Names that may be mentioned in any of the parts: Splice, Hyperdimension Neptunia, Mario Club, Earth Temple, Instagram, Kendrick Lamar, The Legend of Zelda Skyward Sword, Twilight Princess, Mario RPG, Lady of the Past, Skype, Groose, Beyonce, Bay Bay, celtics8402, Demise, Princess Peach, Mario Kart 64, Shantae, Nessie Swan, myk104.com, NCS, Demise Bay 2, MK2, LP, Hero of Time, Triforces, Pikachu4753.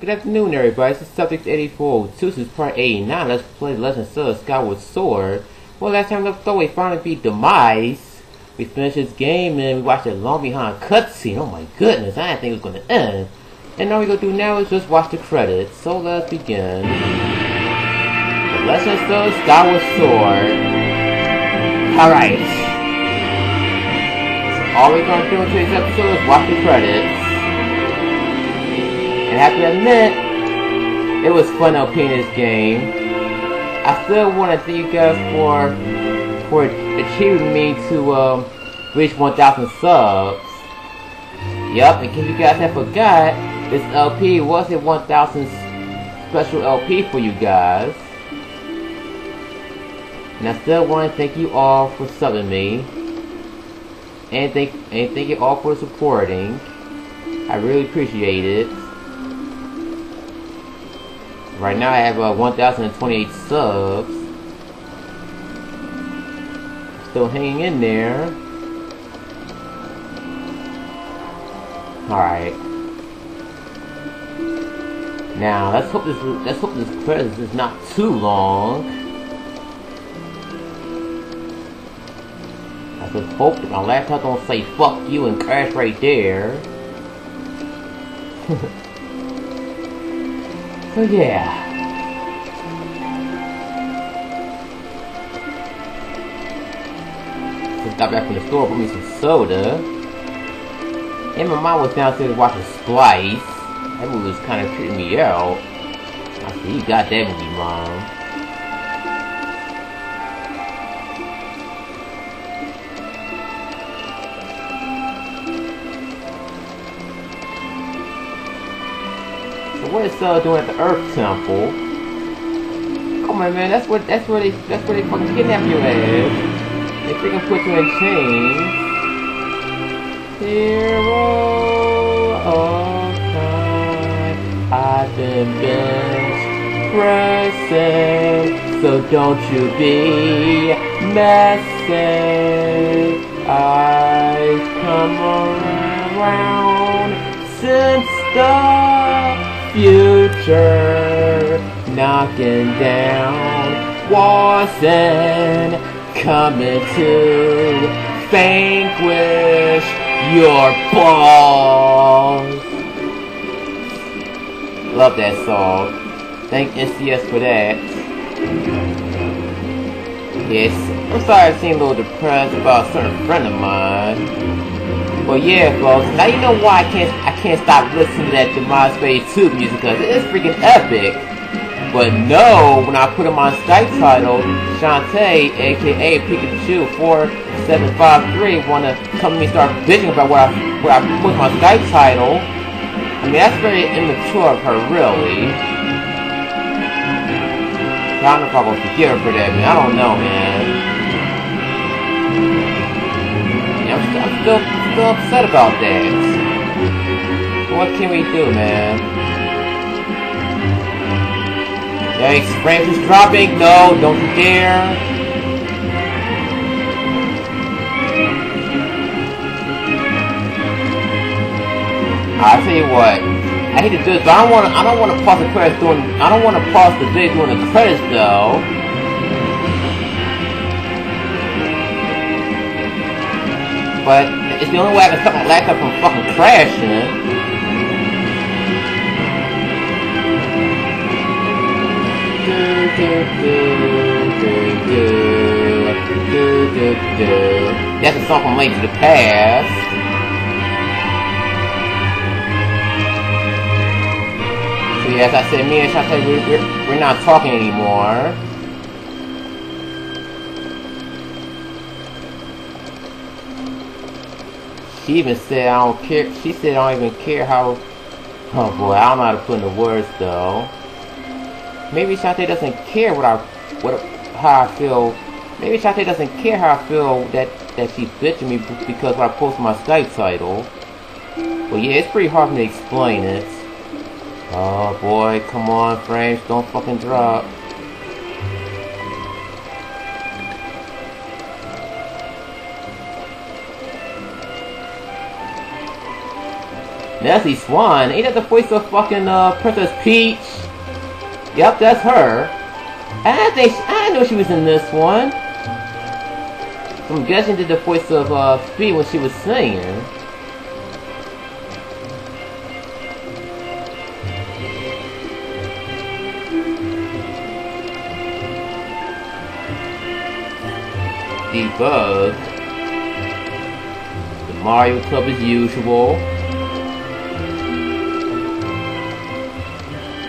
Good afternoon, everybody. This is celtics8402. This is part 89. Let's play The Legend of Zelda Skyward Sword. Well, last time we left, we finally beat Demise. We finished this game and we watched a long behind cutscene. Oh my goodness, I didn't think it was going to end. And all we're going to do now is just watch the credits. So let's begin. The Legend of Zelda Skyward Sword. Alright. So all we're going to do in today's episode is watch the credits. And I have to admit, it was fun LPing this game. I still want to thank you guys for achieving me to reach 1,000 subs. Yup, in case you guys have forgot, this LP was a 1,000 special LP for you guys. And I still want to thank you all for subbing me. And thank you all for supporting. I really appreciate it. Right now I have 1,028 subs. Still hanging in there. Alright. Now let's hope this credits is not too long. I just hope that my laptop don't say fuck you and crash right there. So yeah. Just got back from the store, bought me some soda. And my mom was downstairs watching Splice. That movie was kind of creeping me out. I said, you got that movie, Mom. What is Zelda doing at the Earth Temple? Come on, man, that's where they fucking kidnap you at. They freaking put you in chains. Hero of Time, I've been bench-pressing, so don't you be messing. I've come around since the future, knocking down walls and coming to vanquish your balls. Love that song. Thank NCS for that. Yes, I'm sorry I seem a little depressed about a certain friend of mine. Well, yeah, folks. Now you know why I can't stop listening to that Demise Bay 2 music, because it is freaking epic. But no, when I put on my Skype title, Shantae, aka Pikachu4753, wanna come to me and start bitching about where I put my Skype title. I mean, that's very immature of her, really. I don't know if I will forgive her for that, man. I don't know, man. Yeah, I'm still upset about that. What can we do, man? Yikes, frames is dropping. No, don't you dare. I'll tell you what. I hate to do this, but I don't wanna pause the credits doing, I don't wanna pause the video doing the credits though. But it's the only way I can stop my laptop from fucking crashing. That's a song from Lady of the Past. So yeah, as I said, me and Shantae, we're not talking anymore. She even said, I don't care. She said, I don't even care how. Oh boy, I don't know how to put in the words though. Maybe Shantae doesn't care how I feel. Maybe Shantae doesn't care how I feel that she's bitching me because when I post my Skype title. Well, yeah, it's pretty hard for me to explain it. Oh boy, come on, frames, don't fucking drop. Nessie Swan? Ain't that the voice of fucking Princess Peach? Yep, that's her. I knew she was in this one. I'm guessing did the voice of Fee when she was singing. Debugged. The Mario Club as usual.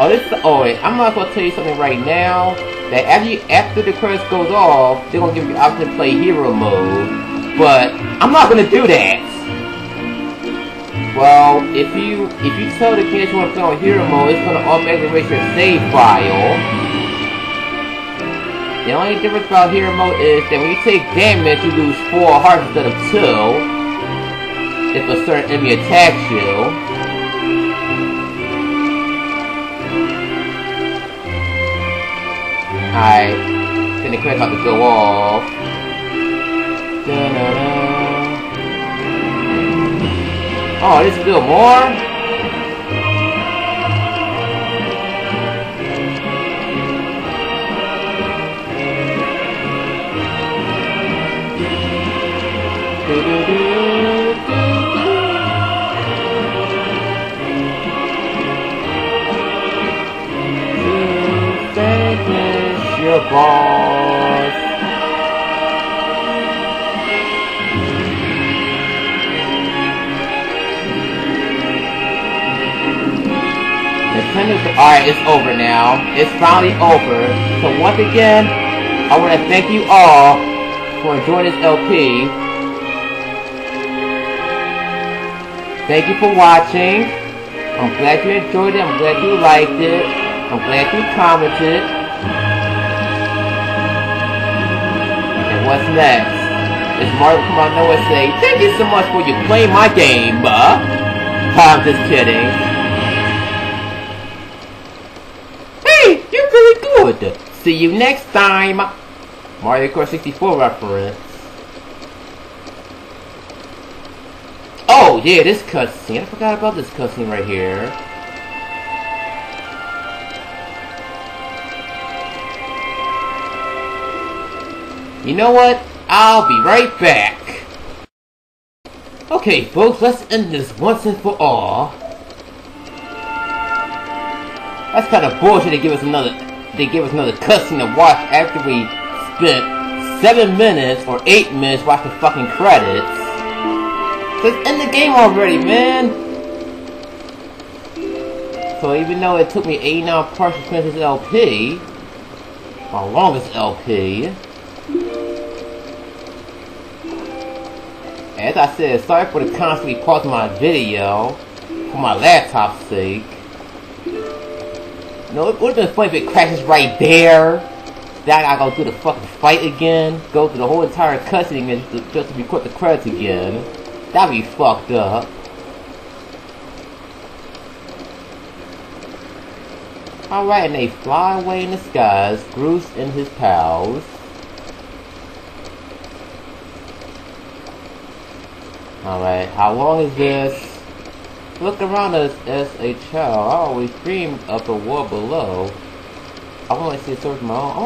Oh, wait, I'm not gonna tell you something right now. That after the curse goes off, they're gonna give you the option to play hero mode. But I'm not gonna do that. Well, if you tell the kids you want to play on hero mode, it's gonna automatically erase your save file. The only difference about hero mode is that when you take damage, you lose 4 hearts instead of 2. If a certain enemy attacks you. Alright, then the crash about to go off. Da-da-da. Oh, there's still more? Your boss. Alright, it's over now. It's finally over. So once again, I want to thank you all for enjoying this LP. Thank you for watching. I'm glad you enjoyed it. I'm glad you liked it. I'm glad you commented. What's next? It's Mario come out nowhere and say, thank you so much for you playing my game, but I'm just kidding. Hey, you're really good! See you next time! Mario Kart 64 reference. Oh yeah, this cutscene. I forgot about this cutscene right here. You know what? I'll be right back. Okay, folks, let's end this once and for all. That's kind of bullshit. They give us another cutscene to watch after we spent 7 minutes or 8 minutes watching fucking credits. Let's end the game already, man. So even though it took me 89 parts to finish this LP, my longest LP. As I said, sorry for the constantly pausing my video for my laptop's sake. No, it would've been funny if it crashes right there. Then I gotta go through the fucking fight again, go through the whole entire cutscene and just to record the credits again. That'd be fucked up. Alright, and they fly away in the skies, Groose and his pals. Alright, how long is this? Look around us as a child. I always dreamed of a world below. I want to see a source of my own.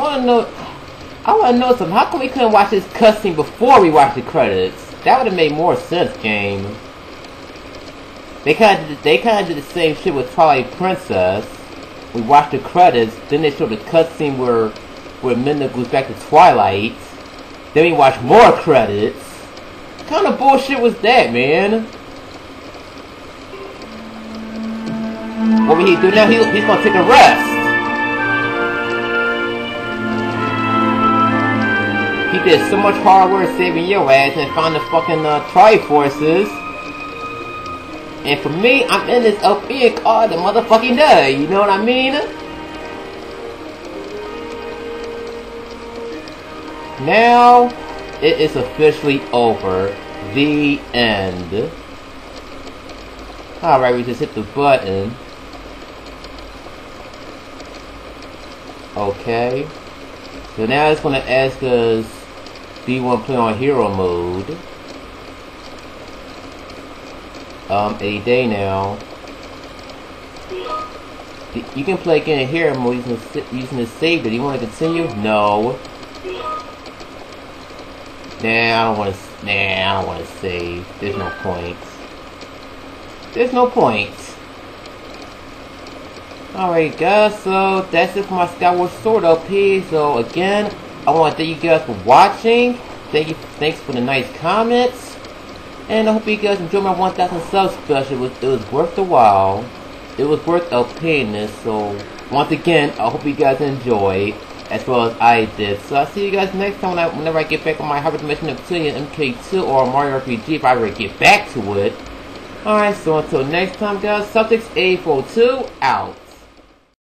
I want to know something. How come we couldn't watch this cutscene before we watched the credits? That would have made more sense, game. They kind of did the same shit with Twilight Princess. We watched the credits, then they showed the cutscene where Minda goes back to Twilight. Then we watched more credits. What kind of bullshit was that, man? What will he do now? He's gonna take a rest. He did so much hard work saving your ass and found the fucking Triforces. And for me, I'm in this LP all the motherfucking day. You know what I mean? Now. It is officially over. The end. Alright, we just hit the button. Okay. So now it's going to ask us, do you want to play on hero mode? a day now. You can play again in here mode using the save. Do you want to continue? No. Nah, I don't want to save. There's no point. There's no point. Alright guys, so that's it for my Skyward Sword LP. So again, I want to thank you guys for watching. Thanks for the nice comments. And I hope you guys enjoyed my 1,000 subs special. It was worth the while. It was worth LPing this. So once again, I hope you guys enjoy as well as I did. So I'll see you guys next time whenever I get back on my Hyperdimension Neptunia MK2 or Mario RPG if I ever get back to it. Alright, so until next time guys, celtics8402 out.